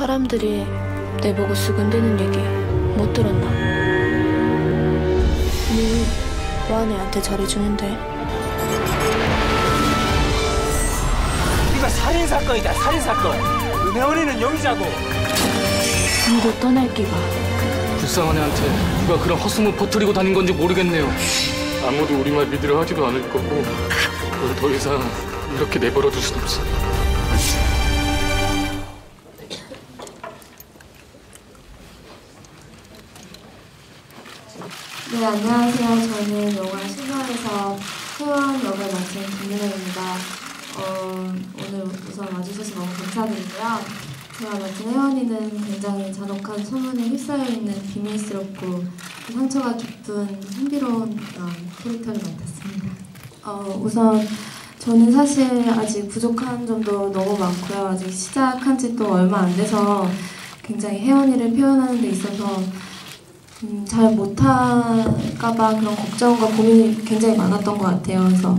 사람들이 내보고 수군대는 얘기 못 들었나? 니 와네한테 잘해주는데. 네가 살인사건이다, 살인사건. 은혜원이는 용의자고. 니도 떠날 기가. 불쌍한 애한테 누가 그런 헛소문 퍼뜨리고 다닌 건지 모르겠네요. 아무도 우리 말 믿으려 하지도 않을 거고 그걸 더 이상 이렇게 내버려 둘 순 없어. 네, 안녕하세요. 저는 영화 신화에서 해원 역을 맡은 김윤혜입니다. 오늘 우선 와주셔서 너무 감사드리고요. 제가 맡은 해원이는 굉장히 잔혹한 소문에 휩싸여 있는 비밀스럽고 상처가 깊은 흥미로운 캐릭터를 맡았습니다. 우선 저는 사실 아직 부족한 점도 너무 많고요. 아직 시작한 지 또 얼마 안 돼서 굉장히 해원이를 표현하는 데 있어서 잘 못할까봐 그런 걱정과 고민이 굉장히 많았던 것 같아요. 그래서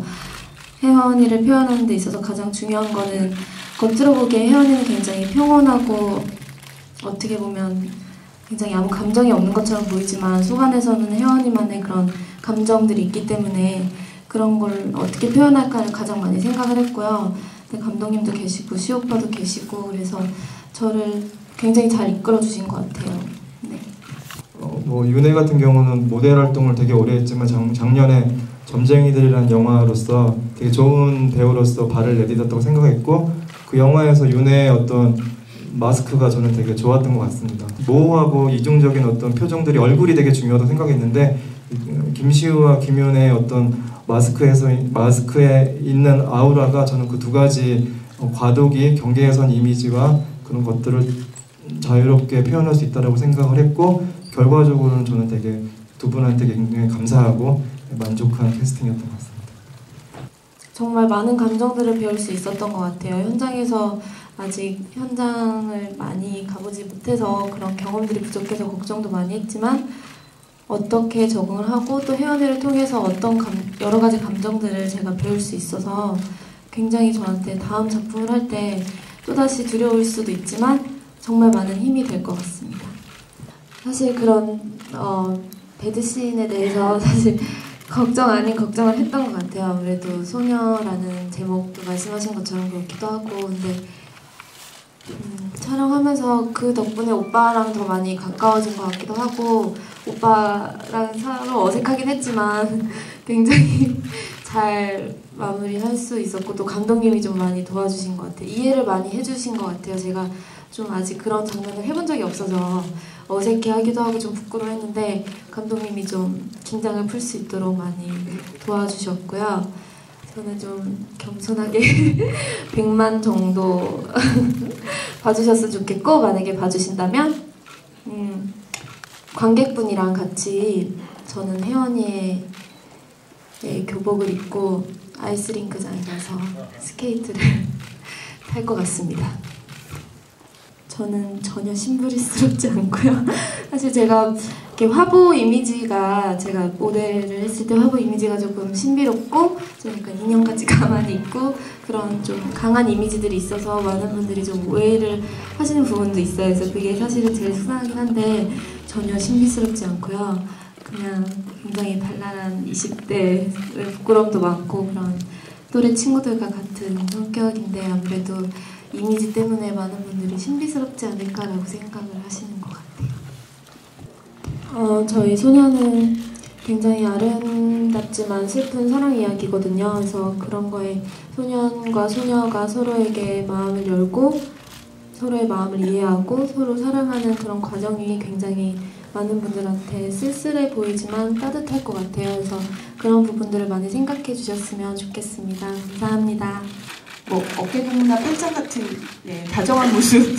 해원이를 표현하는 데 있어서 가장 중요한 거는 겉으로 보기에 해원이는 굉장히 평온하고 어떻게 보면 굉장히 아무 감정이 없는 것처럼 보이지만 속 안에서는 해원이만의 그런 감정들이 있기 때문에 그런 걸 어떻게 표현할까를 가장 많이 생각을 했고요. 근데 감독님도 계시고 시오빠도 계시고 그래서 저를 굉장히 잘 이끌어주신 것 같아요. 윤혜 같은 경우는 모델 활동을 되게 오래 했지만 작년에 점쟁이들이라는 영화로서 되게 좋은 배우로서 발을 내딛었다고 생각했고 그 영화에서 윤혜의 어떤 마스크가 저는 되게 좋았던 것 같습니다. 모호하고 이중적인 어떤 표정들이 얼굴이 되게 중요하다고 생각했는데 김시우와 김윤혜의 어떤 마스크에 있는 아우라가 저는 그 두 가지 과도기, 경계에선 이미지와 그런 것들을 자유롭게 표현할 수 있다고 생각을 했고 결과적으로는 저는 되게 두 분한테 굉장히 감사하고 만족한 캐스팅이었던 것 같습니다. 정말 많은 감정들을 배울 수 있었던 것 같아요. 현장에서 아직 현장을 많이 가보지 못해서 그런 경험들이 부족해서 걱정도 많이 했지만 어떻게 적응을 하고 또 해원회를 통해서 어떤 여러 가지 감정들을 제가 배울 수 있어서 굉장히 저한테 다음 작품을 할 때 또다시 두려울 수도 있지만 정말 많은 힘이 될 것 같습니다. 사실 그런 배드씬에 대해서 사실 걱정 아닌 걱정을 했던 것 같아요. 아무래도 소녀라는 제목도 말씀하신 것처럼 그렇기도 하고 근데 촬영하면서 그 덕분에 오빠랑 더 많이 가까워진 것 같기도 하고 오빠랑 서로 어색하긴 했지만 굉장히 잘 마무리할 수 있었고 또 감독님이 좀 많이 도와주신 것 같아요. 이해를 많이 해주신 것 같아요. 제가 좀 아직 그런 장면을 해본 적이 없어서 어색해하기도 하고 좀 부끄러워했는데 감독님이 좀 긴장을 풀 수 있도록 많이 도와주셨고요. 저는 좀 겸손하게 100만 정도 봐주셨으면 좋겠고 만약에 봐주신다면 관객분이랑 같이 저는 해원이의 교복을 입고 아이스링크장에 가서 스케이트를 탈 것 같습니다. 저는 전혀 심부리스럽지 않고요. 사실 제가 이렇게 화보 이미지가 제가 모델을 했을 때 화보 이미지가 조금 신비롭고 좀 약간 인형같이 가만히 있고 그런 좀 강한 이미지들이 있어서 많은 분들이 좀 오해를 하시는 부분도 있어요. 그래서 그게 사실은 제일 속상하긴 한데 전혀 신비스럽지 않고요. 그냥 굉장히 발랄한 20대에 부끄럼도 많고 그런 또래 친구들과 같은 성격인데 아무래도 이미지 때문에 많은 분들이 신비스럽지 않을까라고 생각을 하시는 것 같아요. 저희 소녀는 굉장히 아름답지만 슬픈 사랑 이야기거든요. 그래서 그런 거에 소년과 소녀가 서로에게 마음을 열고 서로의 마음을 이해하고 서로 사랑하는 그런 과정이 굉장히 많은 분들한테 쓸쓸해 보이지만 따뜻할 것 같아요. 그래서 그런 부분들을 많이 생각해 주셨으면 좋겠습니다. 감사합니다. 어깨 부분이나 팔짱 같은 다정한 모습